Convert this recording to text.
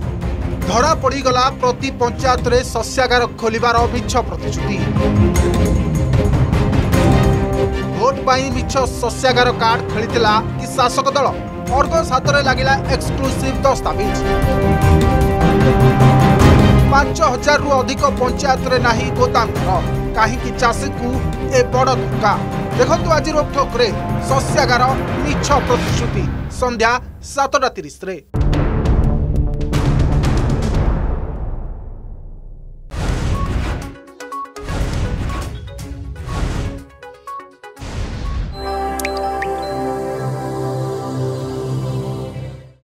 धरा पड़गला प्रति पंचायत रे शस्यागार खोलार मिछ प्रतिश्रुति भोट पर मिछ शस्यागार कार्ड खेला कि शासक दल अर्ध सात लगला एक्सक्लूसिव दस्तावेज 5000 रु अधिक पंचायत रे नाही गोदाम घर कहीं चाषी को ए बड़ धक्का। देखो आज रोकठोक शस्यागार मिछ प्रतिश्रुति संध्या 7:30।